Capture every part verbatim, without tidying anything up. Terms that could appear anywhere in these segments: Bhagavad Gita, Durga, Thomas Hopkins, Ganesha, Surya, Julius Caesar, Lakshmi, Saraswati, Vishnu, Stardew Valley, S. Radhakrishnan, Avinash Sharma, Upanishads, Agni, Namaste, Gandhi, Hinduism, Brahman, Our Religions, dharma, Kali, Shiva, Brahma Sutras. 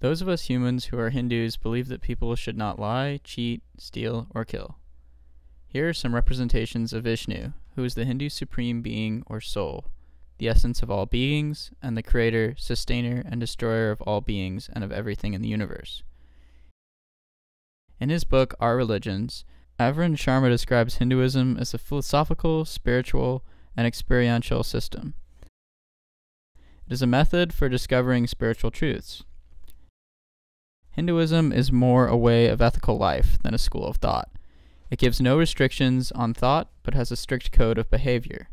Those of us humans who are Hindus believe that people should not lie, cheat, steal, or kill. Here are some representations of Vishnu, who is the Hindu supreme being or soul, the essence of all beings, and the creator, sustainer, and destroyer of all beings and of everything in the universe. In his book, Our Religions, Avinash Sharma describes Hinduism as a philosophical, spiritual, and experiential system. It is a method for discovering spiritual truths. Hinduism is more a way of ethical life than a school of thought. It gives no restrictions on thought, but has a strict code of behavior.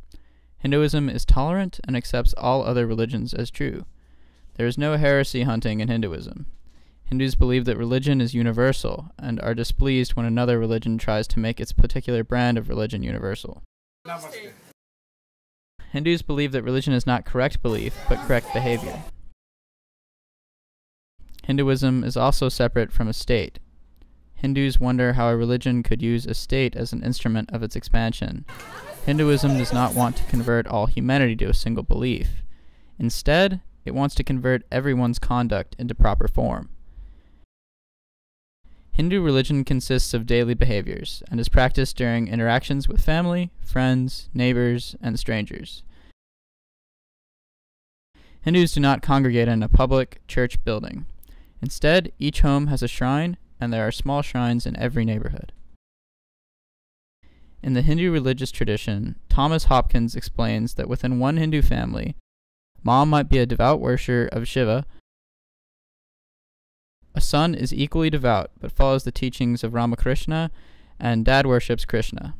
Hinduism is tolerant and accepts all other religions as true. There is no heresy hunting in Hinduism. Hindus believe that religion is universal and are displeased when another religion tries to make its particular brand of religion universal. Namaste. Hindus believe that religion is not correct belief, but correct behavior. Hinduism is also separate from a state. Hindus wonder how a religion could use a state as an instrument of its expansion. Hinduism does not want to convert all humanity to a single belief. Instead, it wants to convert everyone's conduct into proper form. Hindu religion consists of daily behaviors and is practiced during interactions with family, friends, neighbors, and strangers. Hindus do not congregate in a public church building. Instead, each home has a shrine, and there are small shrines in every neighborhood. In the Hindu religious tradition, Thomas Hopkins explains that within one Hindu family, mom might be a devout worshiper of Shiva. A son is equally devout but follows the teachings of Ramakrishna, and dad worships Krishna.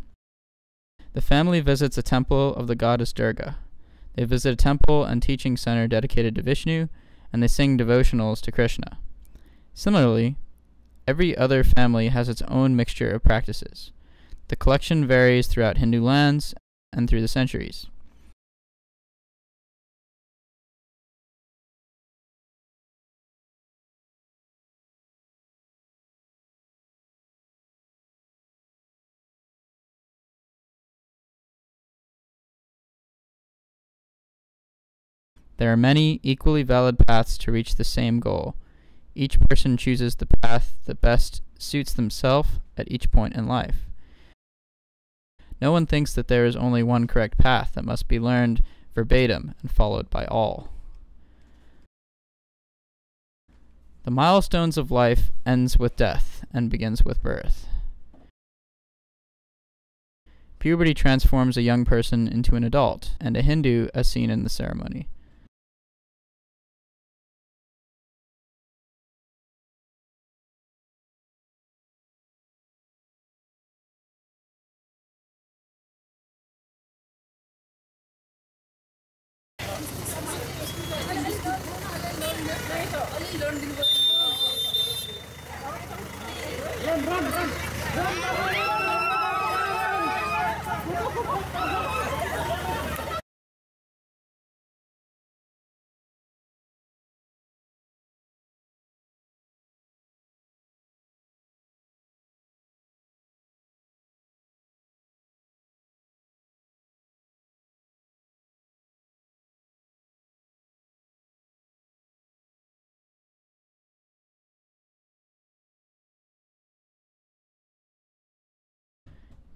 The family visits a temple of the goddess Durga. They visit a temple and teaching center dedicated to Vishnu, and they sing devotionals to Krishna. Similarly, every other family has its own mixture of practices. The collection varies throughout Hindu lands and through the centuries. There are many equally valid paths to reach the same goal. Each person chooses the path that best suits themselves at each point in life. No one thinks that there is only one correct path that must be learned verbatim and followed by all. The milestones of life ends with death and begins with birth. Puberty transforms a young person into an adult and a Hindu as seen in the ceremony.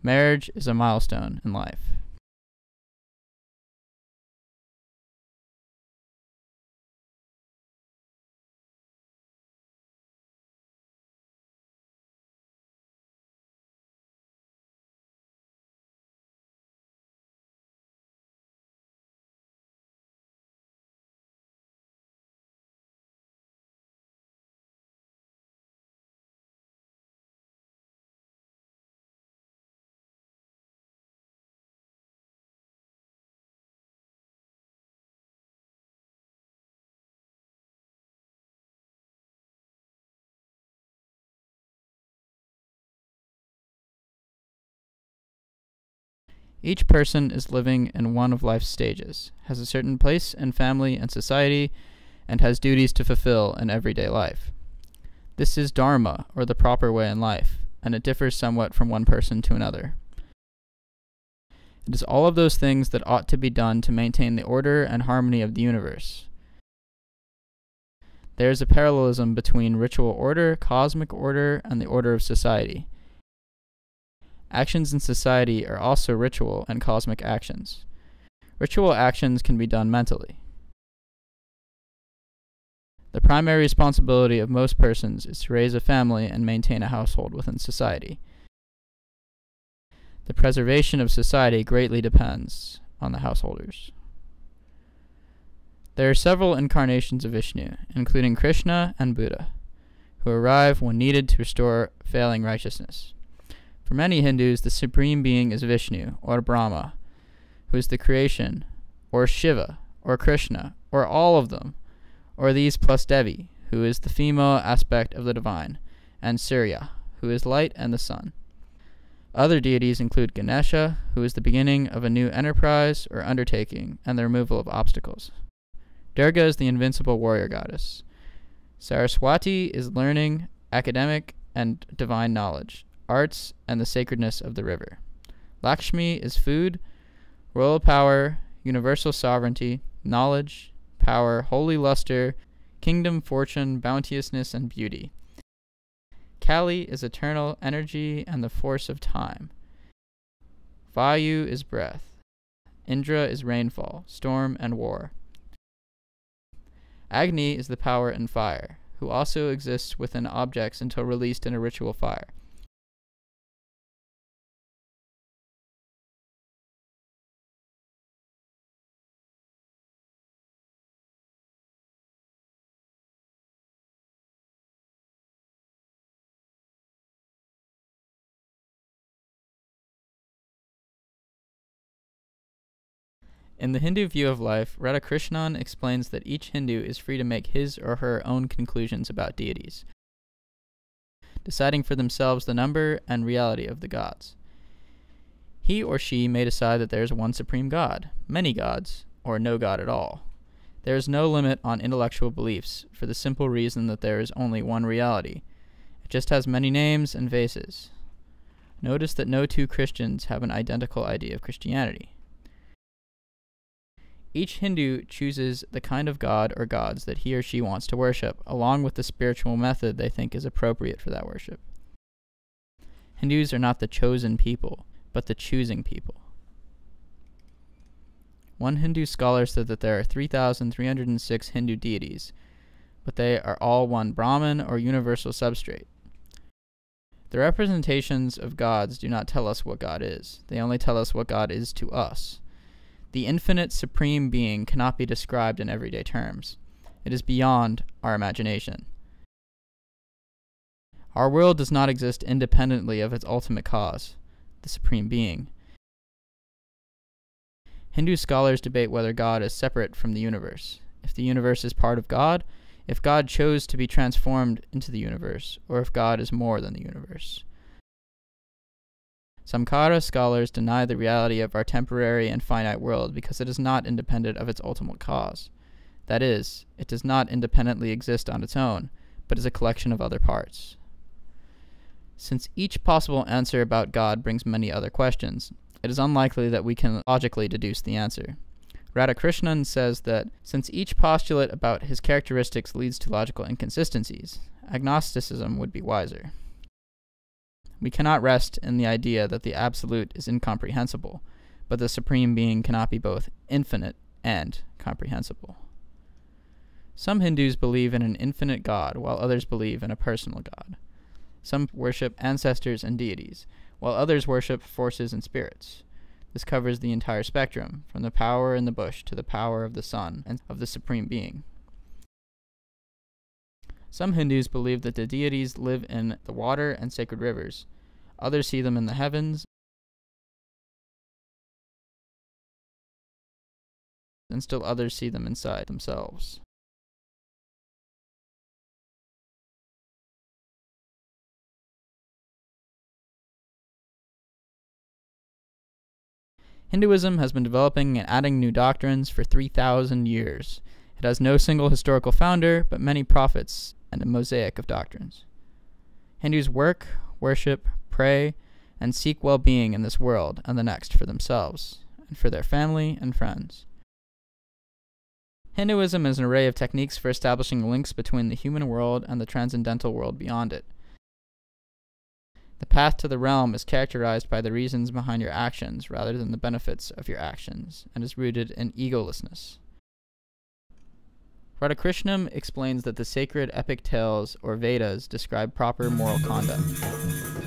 Marriage is a milestone in life. Each person is living in one of life's stages, has a certain place in family and society, and has duties to fulfill in everyday life. This is dharma, or the proper way in life, and it differs somewhat from one person to another. It is all of those things that ought to be done to maintain the order and harmony of the universe. There is a parallelism between ritual order, cosmic order, and the order of society. Actions in society are also ritual and cosmic actions. Ritual actions can be done mentally. The primary responsibility of most persons is to raise a family and maintain a household within society. The preservation of society greatly depends on the householders. There are several incarnations of Vishnu, including Krishna and Buddha, who arrive when needed to restore failing righteousness. For many Hindus, the Supreme Being is Vishnu, or Brahma, who is the creation, or Shiva, or Krishna, or all of them, or these plus Devi, who is the female aspect of the divine, and Surya, who is light and the sun. Other deities include Ganesha, who is the beginning of a new enterprise or undertaking and the removal of obstacles. Durga is the invincible warrior goddess. Saraswati is learning, academic, and divine knowledge, arts, and the sacredness of the river. Lakshmi is food, royal power, universal sovereignty, knowledge, power, holy luster, kingdom, fortune, bounteousness, and beauty. Kali is eternal energy and the force of time. Vayu is breath. Indra is rainfall, storm, and war. Agni is the power and fire, who also exists within objects until released in a ritual fire. In the Hindu view of life, Radhakrishnan explains that each Hindu is free to make his or her own conclusions about deities, deciding for themselves the number and reality of the gods. He or she may decide that there is one supreme god, many gods, or no god at all. There is no limit on intellectual beliefs for the simple reason that there is only one reality. It just has many names and faces. Notice that no two Christians have an identical idea of Christianity. Each Hindu chooses the kind of god or gods that he or she wants to worship, along with the spiritual method they think is appropriate for that worship. Hindus are not the chosen people, but the choosing people. One Hindu scholar said that there are three thousand three hundred six Hindu deities, but they are all one Brahman or universal substrate. The representations of gods do not tell us what God is. They only tell us what God is to us. The infinite supreme being cannot be described in everyday terms. It is beyond our imagination. Our world does not exist independently of its ultimate cause, the supreme being. Hindu scholars debate whether God is separate from the universe, if the universe is part of God, if God chose to be transformed into the universe, or if God is more than the universe. Samkhara scholars deny the reality of our temporary and finite world because it is not independent of its ultimate cause. That is, it does not independently exist on its own, but is a collection of other parts. Since each possible answer about God brings many other questions, it is unlikely that we can logically deduce the answer. Radhakrishnan says that since each postulate about his characteristics leads to logical inconsistencies, agnosticism would be wiser. We cannot rest in the idea that the absolute is incomprehensible, but the supreme being cannot be both infinite and comprehensible. Some Hindus believe in an infinite God, while others believe in a personal God. Some worship ancestors and deities, while others worship forces and spirits. This covers the entire spectrum, from the power in the bush to the power of the sun and of the supreme being. Some Hindus believe that the deities live in the water and sacred rivers. Others see them in the heavens and still others see them inside themselves. Hinduism has been developing and adding new doctrines for three thousand years. It has no single historical founder, but many prophets and a mosaic of doctrines. Hindus work, worship, pray, and seek well-being in this world and the next for themselves, and for their family and friends. Hinduism is an array of techniques for establishing links between the human world and the transcendental world beyond it. The path to the realm is characterized by the reasons behind your actions rather than the benefits of your actions, and is rooted in egolessness. Radhakrishnan explains that the sacred epic tales, or Vedas, describe proper moral conduct.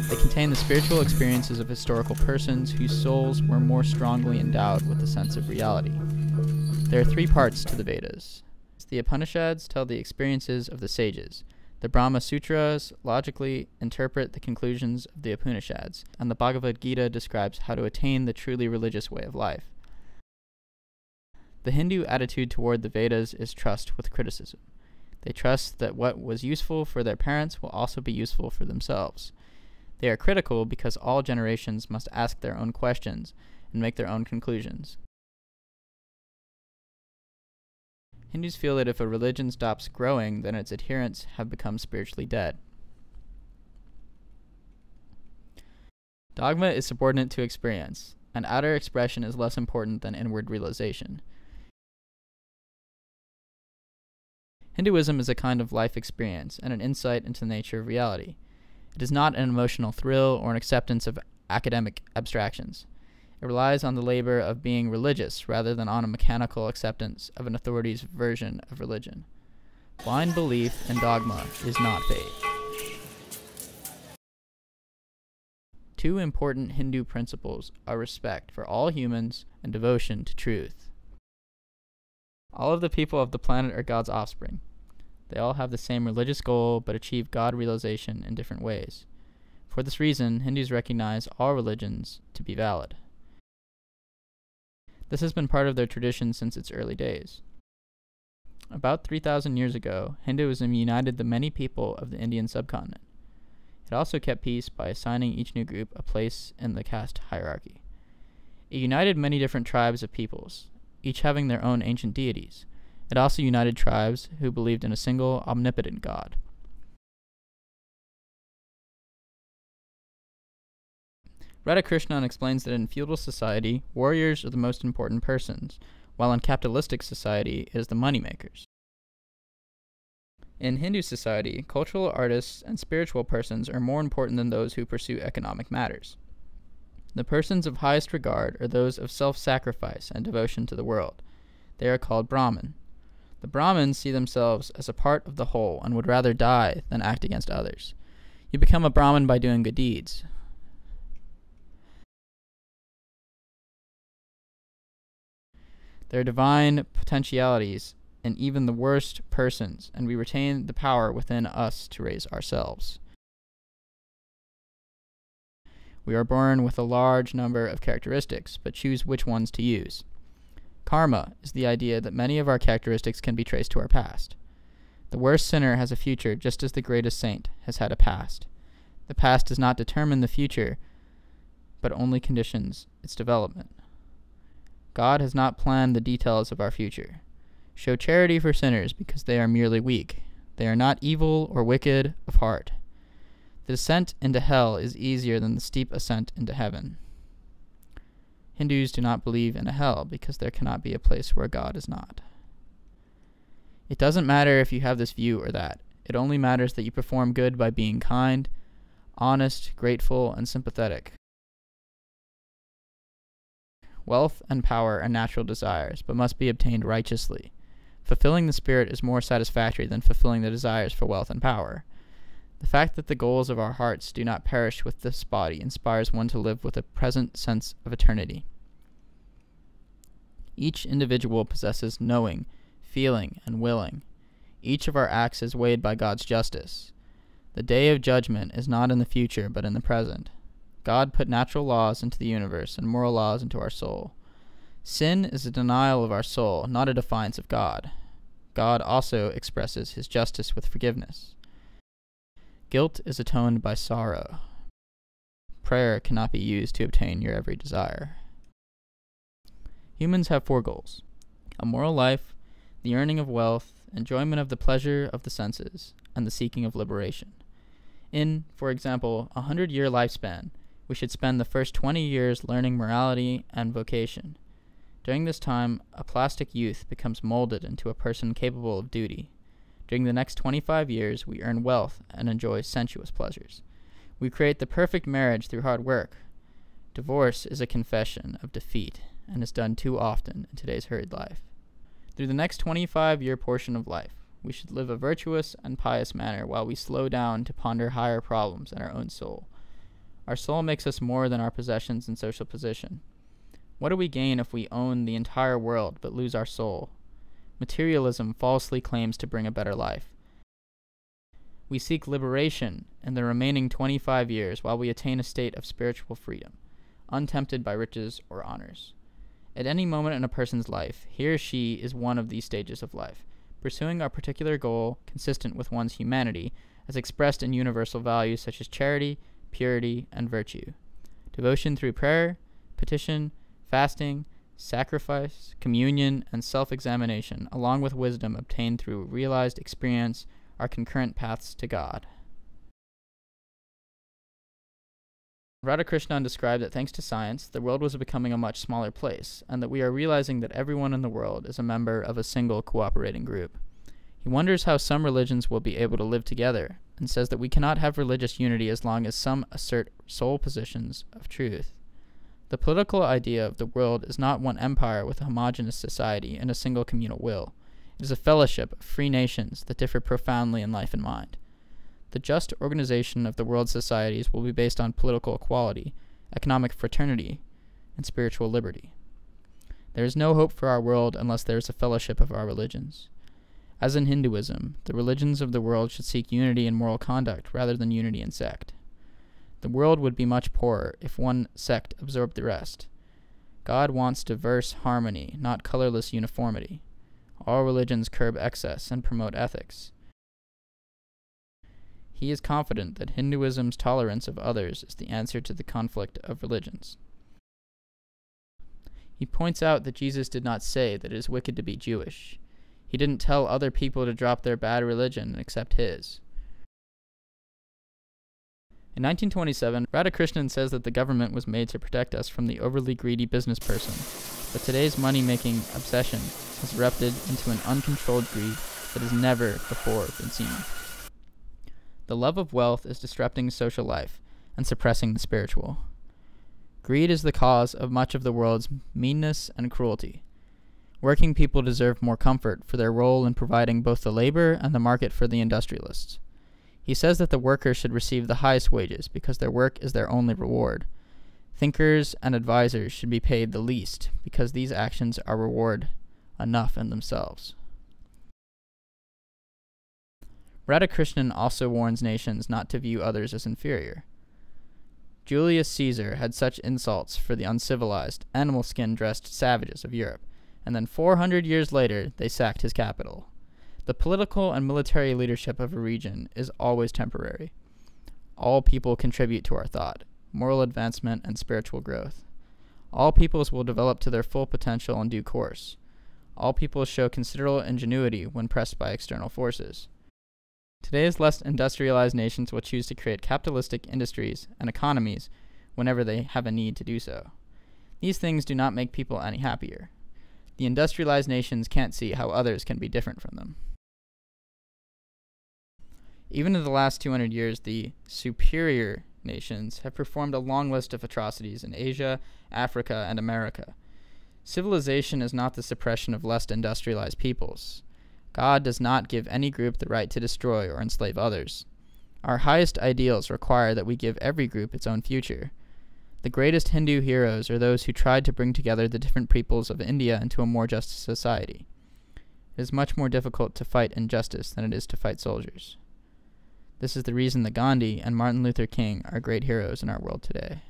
They contain the spiritual experiences of historical persons whose souls were more strongly endowed with a sense of reality. There are three parts to the Vedas. The Upanishads tell the experiences of the sages. The Brahma Sutras logically interpret the conclusions of the Upanishads, and the Bhagavad Gita describes how to attain the truly religious way of life. The Hindu attitude toward the Vedas is trust with criticism. They trust that what was useful for their parents will also be useful for themselves. They are critical because all generations must ask their own questions and make their own conclusions. Hindus feel that if a religion stops growing, then its adherents have become spiritually dead. Dogma is subordinate to experience, and outer expression is less important than inward realization. Hinduism is a kind of life experience and an insight into the nature of reality. It is not an emotional thrill or an acceptance of academic abstractions. It relies on the labor of being religious rather than on a mechanical acceptance of an authority's version of religion. Blind belief in dogma is not faith. Two important Hindu principles are respect for all humans and devotion to truth. All of the people of the planet are God's offspring. They all have the same religious goal but achieve God realization in different ways. For this reason, Hindus recognize all religions to be valid. This has been part of their tradition since its early days. About three thousand years ago, Hinduism united the many people of the Indian subcontinent. It also kept peace by assigning each new group a place in the caste hierarchy. It united many different tribes of peoples, each having their own ancient deities. It also united tribes who believed in a single, omnipotent God. Radhakrishnan explains that in feudal society, warriors are the most important persons, while in capitalistic society, it is the moneymakers. In Hindu society, cultural artists and spiritual persons are more important than those who pursue economic matters. The persons of highest regard are those of self-sacrifice and devotion to the world. They are called Brahmin. The Brahmins see themselves as a part of the whole and would rather die than act against others. You become a Brahmin by doing good deeds. There are divine potentialities in even the worst persons, and we retain the power within us to raise ourselves. We are born with a large number of characteristics, but choose which ones to use. Karma is the idea that many of our characteristics can be traced to our past. The worst sinner has a future just as the greatest saint has had a past. The past does not determine the future, but only conditions its development. God has not planned the details of our future. Show charity for sinners because they are merely weak. They are not evil or wicked of heart. The descent into hell is easier than the steep ascent into heaven. Hindus do not believe in a hell because there cannot be a place where God is not. It doesn't matter if you have this view or that. It only matters that you perform good by being kind, honest, grateful, and sympathetic. Wealth and power are natural desires, but must be obtained righteously. Fulfilling the spirit is more satisfactory than fulfilling the desires for wealth and power. The fact that the goals of our hearts do not perish with this body inspires one to live with a present sense of eternity. Each individual possesses knowing, feeling, and willing. Each of our acts is weighed by God's justice. The day of judgment is not in the future, but in the present. God put natural laws into the universe and moral laws into our soul. Sin is a denial of our soul, not a defiance of God. God also expresses his justice with forgiveness. Guilt is atoned by sorrow. Prayer cannot be used to obtain your every desire. Humans have four goals: a moral life, the earning of wealth, enjoyment of the pleasure of the senses, and the seeking of liberation. In, for example, a hundred-year lifespan, we should spend the first twenty years learning morality and vocation. During this time, a plastic youth becomes molded into a person capable of duty. During the next twenty-five years, we earn wealth and enjoy sensuous pleasures. We create the perfect marriage through hard work. Divorce is a confession of defeat and is done too often in today's hurried life. Through the next twenty-five-year portion of life, we should live a virtuous and pious manner while we slow down to ponder higher problems in our own soul. Our soul makes us more than our possessions and social position. What do we gain if we own the entire world but lose our soul? Materialism falsely claims to bring a better life. We seek liberation in the remaining twenty-five years while we attain a state of spiritual freedom, untempted by riches or honors. At any moment in a person's life, he or she is one of these stages of life, pursuing a particular goal consistent with one's humanity as expressed in universal values such as charity, purity, and virtue. Devotion through prayer, petition, fasting, sacrifice, communion, and self-examination, along with wisdom obtained through realized experience, are concurrent paths to God. Radhakrishnan described that thanks to science, the world was becoming a much smaller place, and that we are realizing that everyone in the world is a member of a single cooperating group. He wonders how some religions will be able to live together, and says that we cannot have religious unity as long as some assert sole positions of truth. The political idea of the world is not one empire with a homogeneous society and a single communal will. It is a fellowship of free nations that differ profoundly in life and mind. The just organization of the world's societies will be based on political equality, economic fraternity, and spiritual liberty. There is no hope for our world unless there is a fellowship of our religions. As in Hinduism, the religions of the world should seek unity in moral conduct rather than unity in sect. The world would be much poorer if one sect absorbed the rest. God wants diverse harmony, not colorless uniformity. All religions curb excess and promote ethics. He is confident that Hinduism's tolerance of others is the answer to the conflict of religions. He points out that Jesus did not say that it is wicked to be Jewish. He didn't tell other people to drop their bad religion and accept his. In nineteen twenty-seven, Radhakrishnan says that the government was made to protect us from the overly greedy business person, but today's money-making obsession has erupted into an uncontrolled greed that has never before been seen. The love of wealth is disrupting social life and suppressing the spiritual. Greed is the cause of much of the world's meanness and cruelty. Working people deserve more comfort for their role in providing both the labor and the market for the industrialists. He says that the workers should receive the highest wages because their work is their only reward. Thinkers and advisors should be paid the least because these actions are reward enough in themselves. Radhakrishnan also warns nations not to view others as inferior. Julius Caesar had such insults for the uncivilized, animal-skin-dressed savages of Europe, and then four hundred years later they sacked his capital. The political and military leadership of a region is always temporary. All people contribute to our thought, moral advancement, and spiritual growth. All peoples will develop to their full potential in due course. All peoples show considerable ingenuity when pressed by external forces. Today's less industrialized nations will choose to create capitalistic industries and economies whenever they have a need to do so. These things do not make people any happier. The industrialized nations can't see how others can be different from them. Even in the last two hundred years, the superior nations have performed a long list of atrocities in Asia, Africa, and America. Civilization is not the suppression of less industrialized peoples. God does not give any group the right to destroy or enslave others. Our highest ideals require that we give every group its own future. The greatest Hindu heroes are those who tried to bring together the different peoples of India into a more just society. It is much more difficult to fight injustice than it is to fight soldiers. This is the reason that Gandhi and Martin Luther King are great heroes in our world today.